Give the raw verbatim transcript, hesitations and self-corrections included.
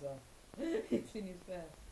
is on. It's in his past.